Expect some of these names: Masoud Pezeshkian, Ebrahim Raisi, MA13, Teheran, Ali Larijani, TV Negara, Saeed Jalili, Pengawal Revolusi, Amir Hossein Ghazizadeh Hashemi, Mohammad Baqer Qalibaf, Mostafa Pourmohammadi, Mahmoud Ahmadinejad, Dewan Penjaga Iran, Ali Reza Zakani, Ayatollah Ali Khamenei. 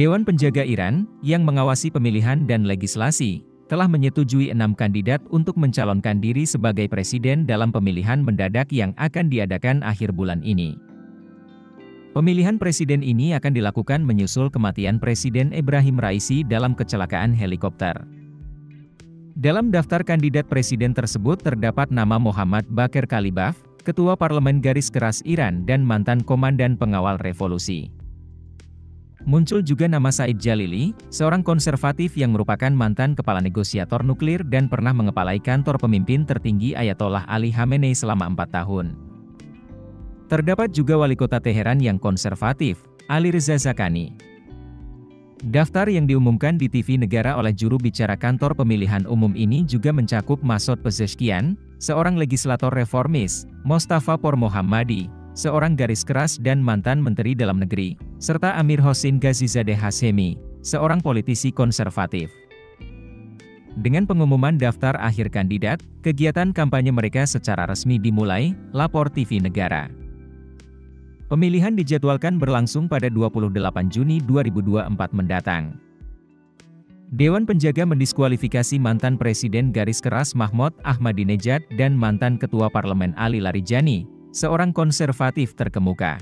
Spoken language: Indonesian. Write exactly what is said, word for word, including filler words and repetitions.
Dewan Penjaga Iran, yang mengawasi pemilihan dan legislasi, telah menyetujui enam kandidat untuk mencalonkan diri sebagai presiden dalam pemilihan mendadak yang akan diadakan akhir bulan ini. Pemilihan presiden ini akan dilakukan menyusul kematian Presiden Ebrahim Raisi dalam kecelakaan helikopter. Dalam daftar kandidat presiden tersebut terdapat nama Mohammad Baqer Qalibaf, Ketua Parlemen Garis Keras Iran dan mantan Komandan Pengawal Revolusi. Muncul juga nama Saeed Jalili, seorang konservatif yang merupakan mantan kepala negosiator nuklir dan pernah mengepalai kantor pemimpin tertinggi Ayatollah Ali Khamenei selama empat tahun. Terdapat juga wali kota Teheran yang konservatif, Ali Reza Zakani. Daftar yang diumumkan di T V negara oleh juru bicara kantor pemilihan umum ini juga mencakup Masoud Pezeshkian, seorang legislator reformis, Mostafa Pourmohammadi, seorang garis keras dan mantan menteri dalam negeri, serta Amir Hossein Ghazizadeh Hashemi, seorang politisi konservatif. Dengan pengumuman daftar akhir kandidat, kegiatan kampanye mereka secara resmi dimulai, lapor T V negara. Pemilihan dijadwalkan berlangsung pada dua puluh delapan Juni dua ribu dua puluh empat mendatang. Dewan Penjaga mendiskualifikasi mantan Presiden Garis Keras Mahmoud Ahmadinejad dan mantan Ketua Parlemen Ali Larijani, seorang konservatif terkemuka.